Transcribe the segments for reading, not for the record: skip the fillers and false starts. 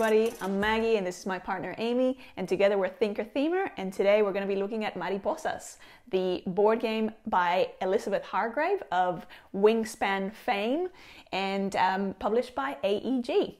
everybody, I'm Maggie and this is my partner Amy, and together we're Thinker Themer, and today we're going to be looking at Mariposas, the board game by Elizabeth Hargrave of Wingspan fame, and published by AEG.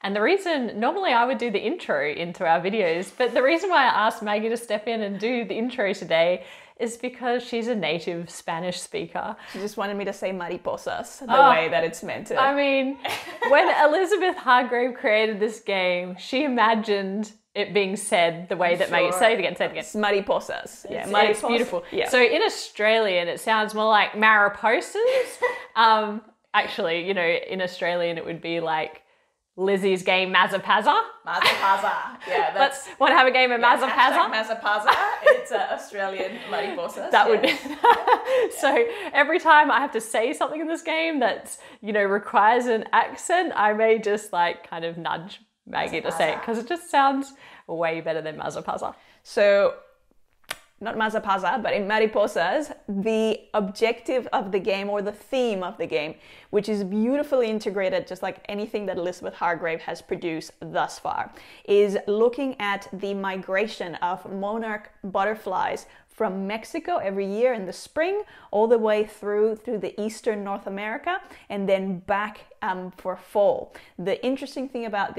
And the reason, normally I would do the intro into our videos, but the reason why I asked Maggie to step in and do the intro today is because she's a native Spanish speaker. She just wanted me to say mariposas the way that it's meant to. I mean, when Elizabeth Hargrave created this game, she imagined it being said the way that Maggie... Say it again. It's mariposas. Yeah, mariposas. It's beautiful. Yeah. So in Australian, it sounds more like mariposas. Actually, you know, in Australian, it would be like Lizzie's game Mazapaza. Mazapaza. Yeah, that's... Want to have a game of Mazapaza? Mazapaza. It's Australian mariposas. That would be... So every time I have to say something in this game that's, you know, requires an accent, I may just like kind of nudge Maggie to say it because it just sounds way better than Mazapaza. So... not Mazapaza, but in Mariposas, the objective of the game or the theme of the game, which is beautifully integrated, just like anything that Elizabeth Hargrave has produced thus far, is looking at the migration of monarch butterflies from Mexico every year in the spring all the way through the Eastern North America and then back for fall. The interesting thing about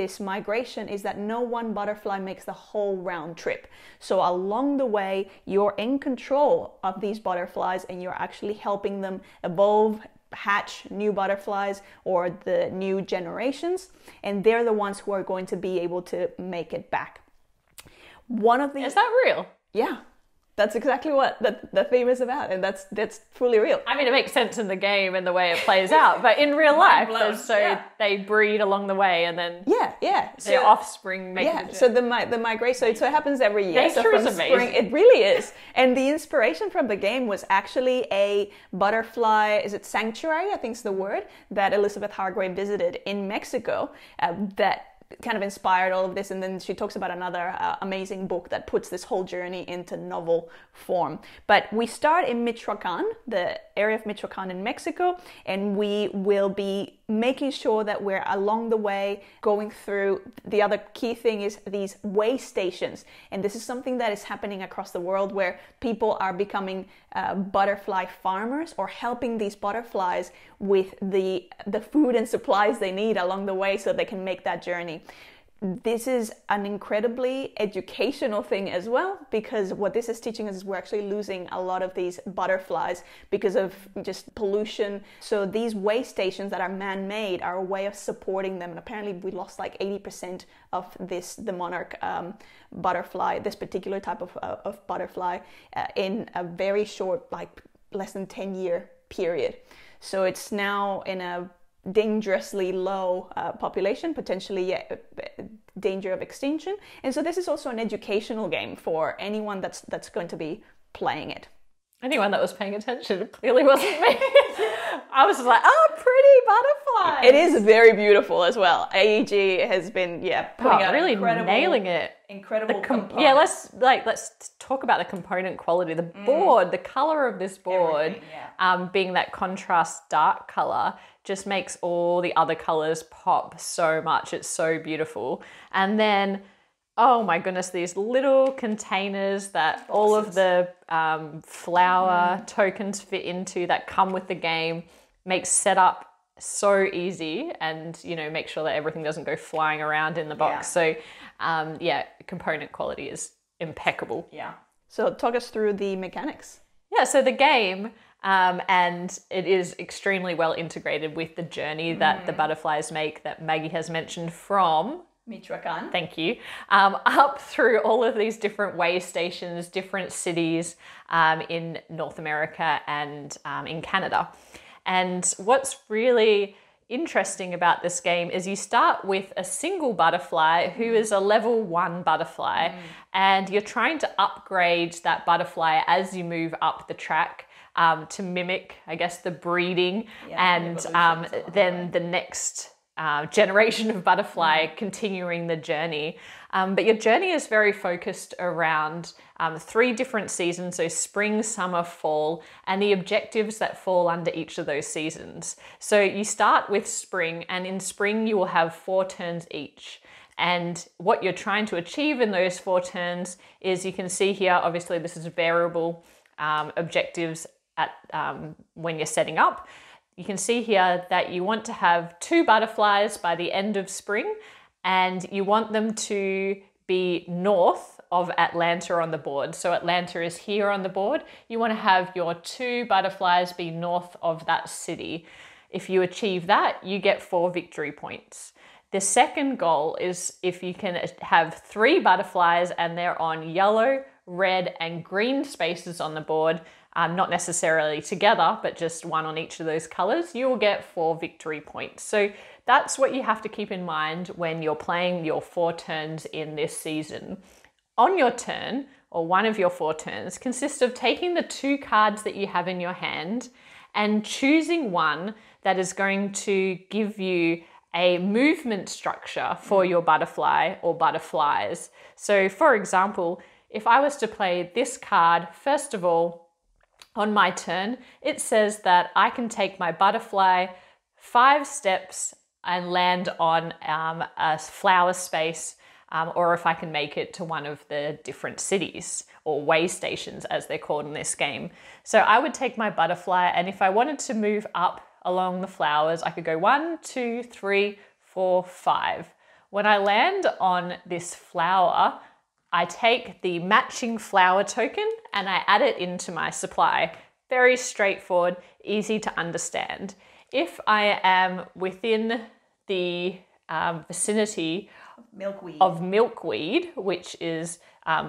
this migration is that no one butterfly makes the whole round trip. So along the way, you're in control of these butterflies and you're actually helping them evolve, hatch new butterflies or the new generations. And they're the ones who are going to be able to make it back. One of the... Is that real? Yeah. That's exactly what the theme is about, and that's fully real. I mean, it makes sense in the game and the way it plays out, but in real life, they breed along the way, and then their offspring make it. So the migration, so it happens every year. Nature is amazing. Spring, it really is. And the inspiration from the game was actually a butterfly, is it sanctuary? I think is the word that Elizabeth Hargrave visited in Mexico that kind of inspired all of this, and then she talks about another amazing book that puts this whole journey into novel form. But we start in Michoacán, the area of Michoacán in Mexico, and we will be making sure that we're along the way going through. The other key thing is these way stations, and this is something that is happening across the world where people are becoming butterfly farmers or helping these butterflies with the food and supplies they need along the way so they can make that journey. This is an incredibly educational thing as well, because what this is teaching us is we're actually losing a lot of these butterflies because of just pollution. So these way stations that are man-made are a way of supporting them, and apparently we lost like 80% of the monarch butterfly, this particular type of butterfly, in a very short, like less than 10-year period. So it's now in a dangerously low population, potentially danger of extinction. And so this is also an educational game for anyone that's going to be playing it. Anyone that was paying attention clearly wasn't me. I was just like, oh, pretty butterflies. It is very beautiful as well. AEG has been putting out really nailing it. Incredible. Let's talk about the component quality. The board, the color of this board, being that contrast dark color, just makes all the other colors pop so much. It's so beautiful. And then, oh my goodness, these little containers that all of the flower tokens fit into that come with the game makes setup so easy, and, you know, make sure that everything doesn't go flying around in the box. So component quality is impeccable. So talk us through the mechanics. So the game, and it is extremely well integrated with the journey that the butterflies make that Maggie has mentioned from Michoacán. Thank you. Up through all of these different way stations, different cities in North America and in Canada. And what's really interesting about this game is you start with a single butterfly who is a level 1 butterfly, and you're trying to upgrade that butterfly as you move up the track. To mimic, I guess, the breeding, and then the next generation of butterfly continuing the journey. But your journey is very focused around 3 different seasons, so spring, summer, fall, and the objectives that fall under each of those seasons. So you start with spring, and in spring you will have 4 turns each. And what you're trying to achieve in those four turns is, you can see here, obviously this is variable objectives at when you're setting up. You can see here that you want to have 2 butterflies by the end of spring, and you want them to be north of Atlanta on the board. So Atlanta is here on the board. You want to have your 2 butterflies be north of that city. If you achieve that, you get 4 victory points. The second goal is if you can have 3 butterflies and they're on yellow, red and green spaces on the board, not necessarily together, but just one on each of those colors, you will get 4 victory points. So that's what you have to keep in mind when you're playing your 4 turns in this season. On your turn, or one of your 4 turns, consists of taking the 2 cards that you have in your hand and choosing one that is going to give you a movement structure for your butterfly or butterflies. So for example, if I was to play this card, first of all, on my turn, it says that I can take my butterfly 5 steps and land on a flower space, or if I can make it to one of the different cities, or way stations as they're called in this game. So I would take my butterfly, and if I wanted to move up along the flowers, I could go 1, 2, 3, 4, 5. When I land on this flower, I take the matching flower token and I add it into my supply. Very straightforward, easy to understand. If I am within the vicinity of milkweed, which is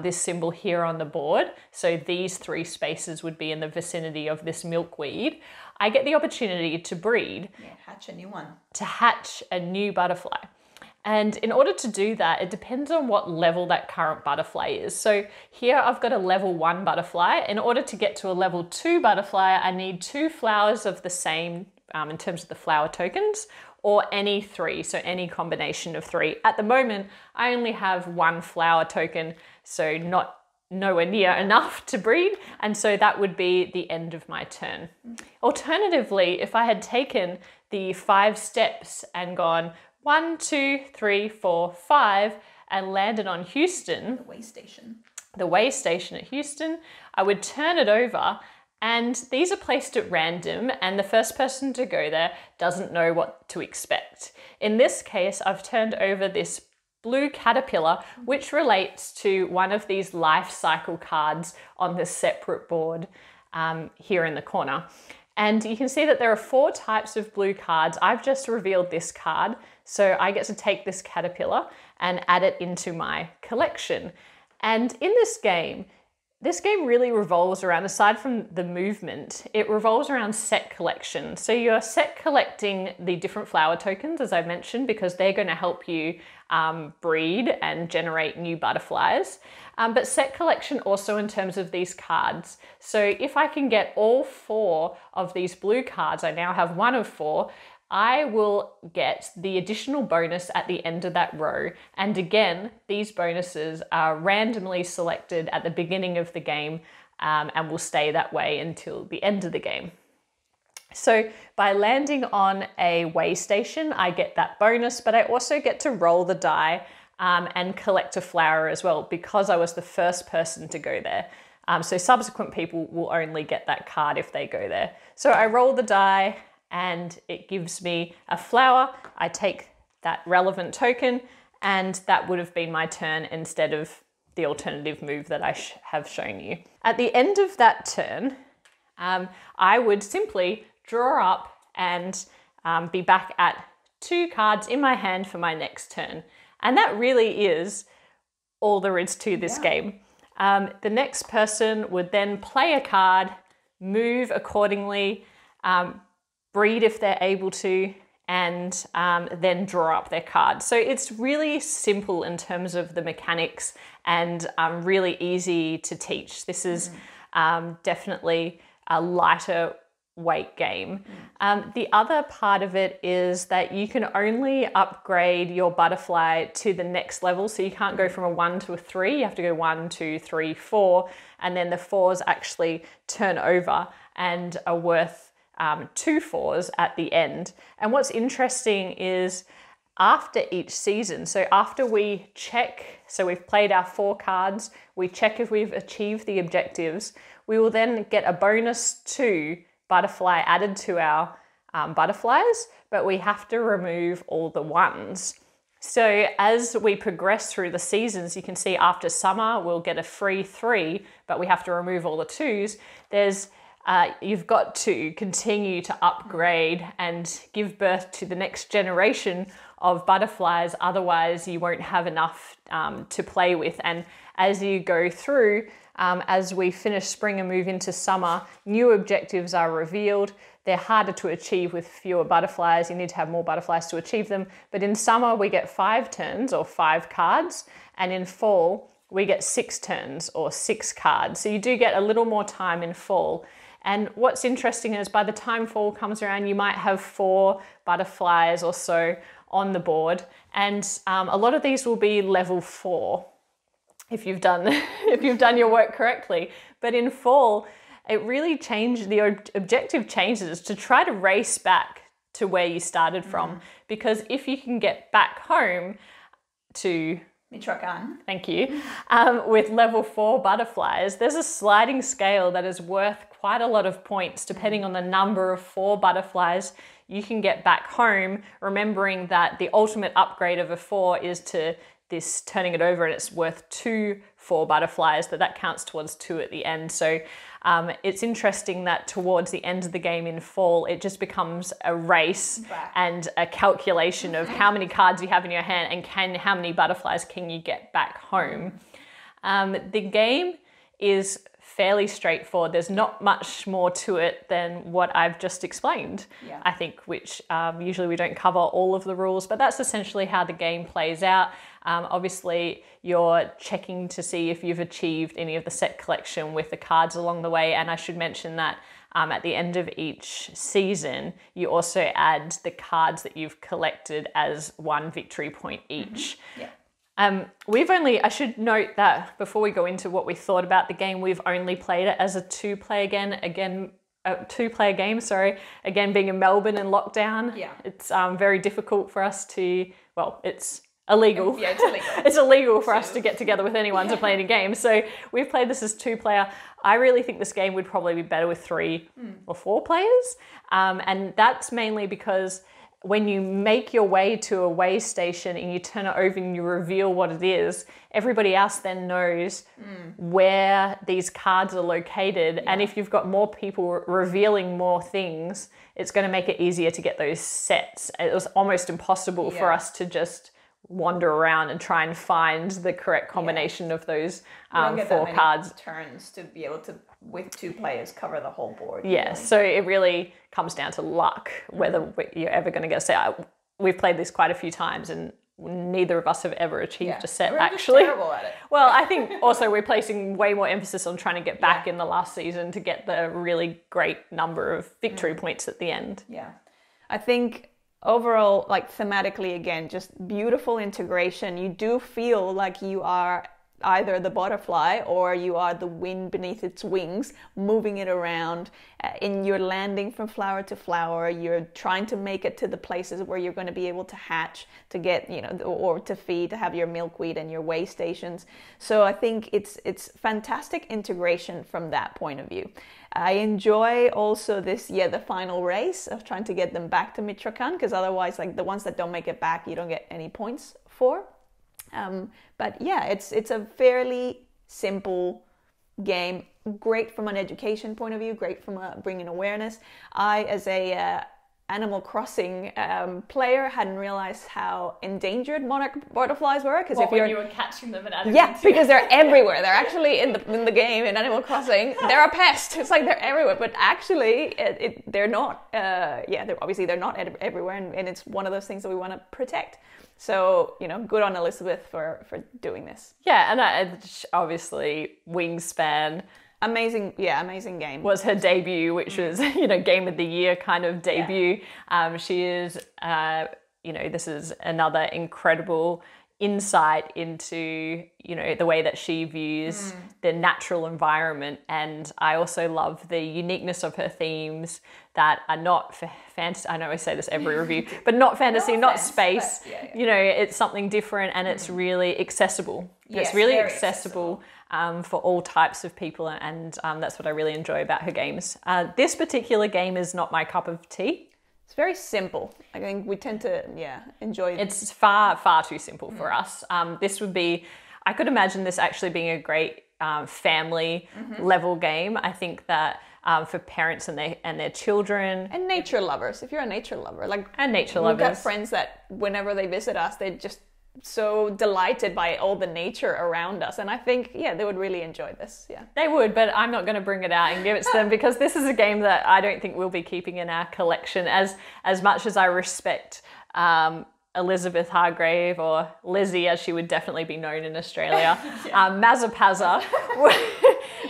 this symbol here on the board, so these 3 spaces would be in the vicinity of this milkweed, I get the opportunity to breed. Yeah, hatch a new one. To hatch a new butterfly. And in order to do that, it depends on what level that current butterfly is. So here I've got a level 1 butterfly. In order to get to a level 2 butterfly, I need 2 flowers of the same, in terms of the flower tokens, or any 3, so any combination of 3. At the moment, I only have 1 flower token, so not nowhere near enough to breed, and so that would be the end of my turn. Alternatively, if I had taken the 5 steps and gone 1, 2, 3, 4, 5, and landed on Houston, the way station at Houston, I would turn it over, and these are placed at random, and the first person to go there doesn't know what to expect. In this case, I've turned over this blue caterpillar, which relates to one of these life cycle cards on the separate board here in the corner. And you can see that there are 4 types of blue cards. I've just revealed this card, so I get to take this caterpillar and add it into my collection. And in this game really revolves around, aside from the movement, it revolves around set collection. So you're set collecting the different flower tokens, as I mentioned, because they're going to help you breed and generate new butterflies. But set collection also in terms of these cards. So if I can get all 4 of these blue cards, I now have 1 of 4, I will get the additional bonus at the end of that row. And again, these bonuses are randomly selected at the beginning of the game and will stay that way until the end of the game. So by landing on a way station, I get that bonus, but I also get to roll the die and collect a flower as well, because I was the first person to go there. So subsequent people will only get that card if they go there. So I roll the die, and it gives me a flower. I take that relevant token, and that would have been my turn instead of the alternative move that I have shown you. At the end of that turn, I would simply draw up and be back at 2 cards in my hand for my next turn. And that really is all there is to this game. The next person would then play a card, move accordingly, breed if they're able to, and then draw up their card. So it's really simple in terms of the mechanics, and really easy to teach. This is definitely a lighter weight game. The other part of it is that you can only upgrade your butterfly to the next level. So you can't go from a 1 to a 3, you have to go 1, 2, 3, 4, and then the 4s actually turn over and are worth 2 4s at the end. And what's interesting is after each season. So after we check, so we've played our 4 cards, we check if we've achieved the objectives, we will then get a bonus 2 butterfly added to our butterflies, but we have to remove all the ones. So as we progress through the seasons, you can see after summer, we'll get a free 3, but we have to remove all the 2s. There's you've got to continue to upgrade and give birth to the next generation of butterflies, otherwise you won't have enough to play with. And as you go through, as we finish spring and move into summer, new objectives are revealed. They're harder to achieve with fewer butterflies. You need to have more butterflies to achieve them. But in summer, we get 5 turns or 5 cards, and in fall, we get 6 turns or 6 cards. So you do get a little more time in fall. And what's interesting is by the time fall comes around, you might have 4 butterflies or so on the board. And a lot of these will be level 4 if you've done your work correctly. But in fall, it really changed, the objective changes to try to race back to where you started from. Mm-hmm. Because if you can get back home to Michoacán, thank you, with level 4 butterflies, there's a sliding scale that is worth quite a lot of points depending on the number of 4 butterflies you can get back home, remembering that the ultimate upgrade of a 4 is to this turning it over, and it's worth 2 4 butterflies, but that counts towards 2 at the end. So it's interesting that towards the end of the game in fall, it just becomes a race and a calculation of how many cards you have in your hand and how many butterflies can you get back home. The game is fairly straightforward. There's not much more to it than what I've just explained, yeah. I think, which usually we don't cover all of the rules, but that's essentially how the game plays out. Obviously, you're checking to see if you've achieved any of the set collection with the cards along the way, and I should mention that at the end of each season, you also add the cards that you've collected as 1 victory point each. Mm-hmm. Yeah. I should note that before we go into what we thought about the game, we've only played it as a 2-player game, sorry. Again, being in Melbourne in lockdown, yeah. It's very difficult for us to, well, it's illegal. Yeah, it's illegal. It's illegal for us to get together with anyone, yeah, to play any game. So we've played this as 2-player. I really think this game would probably be better with 3 or 4 players. And that's mainly because when you make your way to a weigh station and you turn it over and you reveal what it is, everybody else then knows where these cards are located. Yeah. And if you've got more people revealing more things, it's going to make it easier to get those sets. It was almost impossible, yeah, for us to just wander around and try and find the correct combination, yeah, of those 4 cards. Turns to be able to, with 2 players, cover the whole board. Yeah, really. So it really comes down to luck whether you're ever going to get a set. We've played this quite a few times and neither of us have ever achieved, yeah, a set. We're actually just terrible at it. Well, I think also we're placing way more emphasis on trying to get back, yeah, in the last season to get the really great number of victory points at the end. Yeah, I think overall, like thematically, again, just beautiful integration. You do feel like you are either the butterfly or you are the wind beneath its wings, moving it around, and you're landing from flower to flower. You're trying to make it to the places where you're going to be able to hatch, to get, you know, or to feed, to have your milkweed and your weigh stations. So I think it's fantastic integration from that point of view. I enjoy also this, yeah, the final race of trying to get them back to Michoacán, because otherwise, like, the ones that don't make it back, you don't get any points for. But yeah, it's a fairly simple game. Great from an education point of view. Great from bringing awareness. I, as a Animal Crossing player, hadn't realized how endangered monarch butterflies were, because you were catching them and adding them to, because they're everywhere. They're actually in the game in Animal Crossing. They're a pest. It's like they're everywhere, but actually they're not. Obviously they're not everywhere, and it's one of those things that we want to protect. So, you know, good on Elizabeth for doing this. Yeah, and obviously Wingspan. Amazing game. Was her debut, which was, you know, game of the year kind of debut. Yeah. She is, you know, this is another incredible insight into, you know, the way that she views the natural environment. And I also love the uniqueness of her themes that are not fantasy. I know I say this every review, but not fantasy, not space. But, you know, it's something different, and it's really accessible. Yes, it's really accessible for all types of people, and that's what I really enjoy about her games. This particular game is not my cup of tea. It's very simple. I think we tend to, enjoy it. It's far, far too simple for us. This would be, I could imagine this actually being a great family level game. I think that for parents and their children. And nature lovers, if you're a nature lover. We've got friends that whenever they visit us, they're just so delighted by all the nature around us, and I think they would really enjoy this. They would, but I'm not going to bring it out and give it to them, because this is a game that I don't think we'll be keeping in our collection. As much as I respect Elizabeth Hargrave, or Lizzie as she would definitely be known in Australia, Mazapaza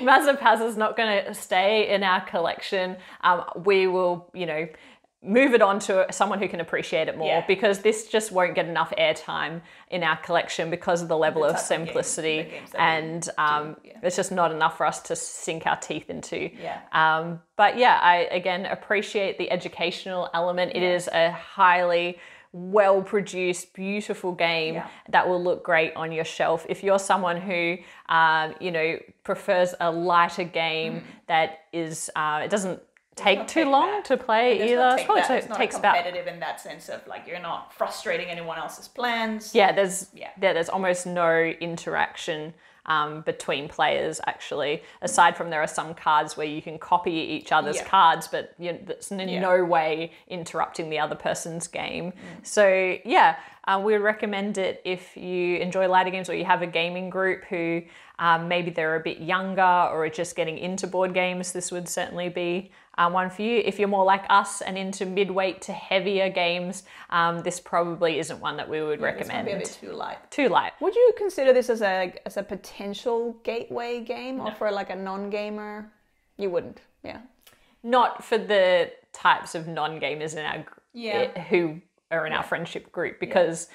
Mazapaza's not going to stay in our collection. We will move it on to someone who can appreciate it more, because this just won't get enough airtime in our collection because of the level of simplicity and it's just not enough for us to sink our teeth into. But I again appreciate the educational element. It is a highly well-produced, beautiful game that will look great on your shelf. If you're someone who, prefers a lighter game that is, it doesn't take too long to play either. It's not competitive in that sense of like you're not frustrating anyone else's plans. There's almost no interaction between players, actually, aside from there are some cards where you can copy each other's cards, but that's in no way interrupting the other person's game. So we would recommend it if you enjoy lighter games, or you have a gaming group who maybe they're a bit younger or are just getting into board games. This would certainly be one for you. If you're more like us and into midweight to heavier games, this probably isn't one that we would recommend. It's a bit too light. Would you consider this as a potential gateway game, or for like a non-gamer? You wouldn't, Not for the types of non-gamers in our who are in our friendship group, because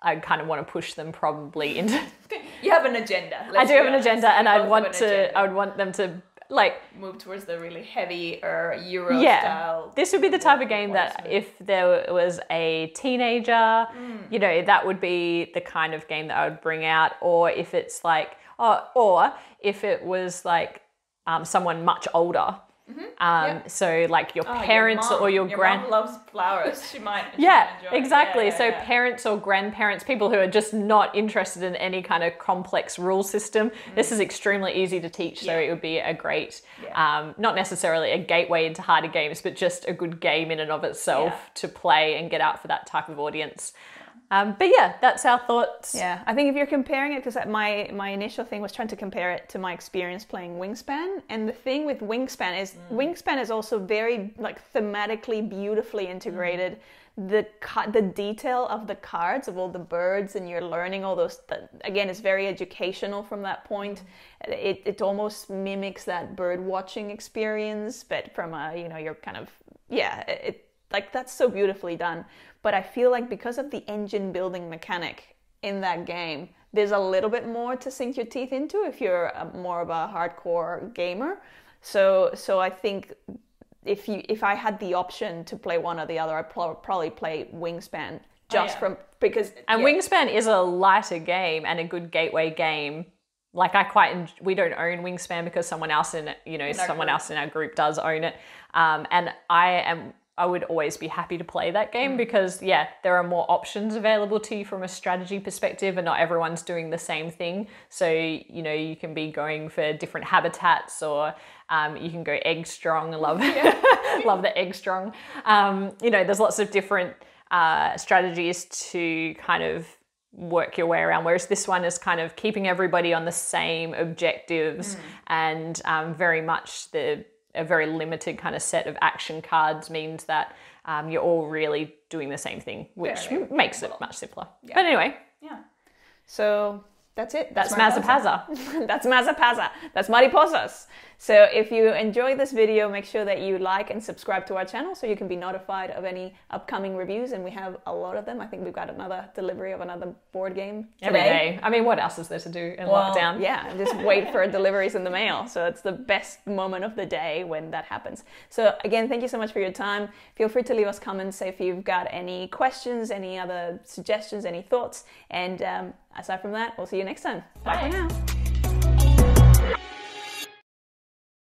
I kind of want to push them probably into. You have an agenda. I do have an agenda, and I would want them to. Like move towards the really heavy or Euro style. This would be the type of game that if there was a teenager, that would be the kind of game that I would bring out. Or if it's like, or if it was like someone much older. So like your parents or your grandmother loves flowers. She might enjoy exactly. Parents or grandparents, people who are just not interested in any kind of complex rule system, this is extremely easy to teach. So it would be a great, not necessarily a gateway into harder games, but just a good game in and of itself to play and get out for that type of audience. That's our thoughts. I think if you're comparing it, because my initial thing was trying to compare it to my experience playing Wingspan, and the thing with Wingspan is Wingspan is also very like thematically beautifully integrated. The detail of the cards of all the birds, and you're learning all those. Again, it's very educational from that point. It almost mimics that bird watching experience, but from a you're kind of like that's so beautifully done. But I feel like because of the engine building mechanic in that game, there's a little bit more to sink your teeth into if you're more of a hardcore gamer. So I think if I had the option to play one or the other, I'd probably play Wingspan Wingspan is a lighter game and a good gateway game. Like we don't own Wingspan because someone else in our group does own it, and I would always be happy to play that game because, there are more options available to you from a strategy perspective, and not everyone's doing the same thing. So, you can be going for different habitats, or you can go egg strong. I love the egg strong. There's lots of different strategies to kind of work your way around, whereas this one is kind of keeping everybody on the same objectives and very much a very limited kind of set of action cards means that you're all really doing the same thing, which makes it much simpler. But anyway. So that's it. That's Mazapaza. That's Mariposas. So if you enjoyed this video, make sure that you like and subscribe to our channel so you can be notified of any upcoming reviews, and we have a lot of them. I think we've got another delivery of another board game today. Every day. I mean, what else is there to do in lockdown? Yeah, just wait for deliveries in the mail. So it's the best moment of the day when that happens. So again, thank you so much for your time. Feel free to leave us comments if you've got any questions, any other suggestions, any thoughts. And aside from that, we'll see you next time. Bye for now.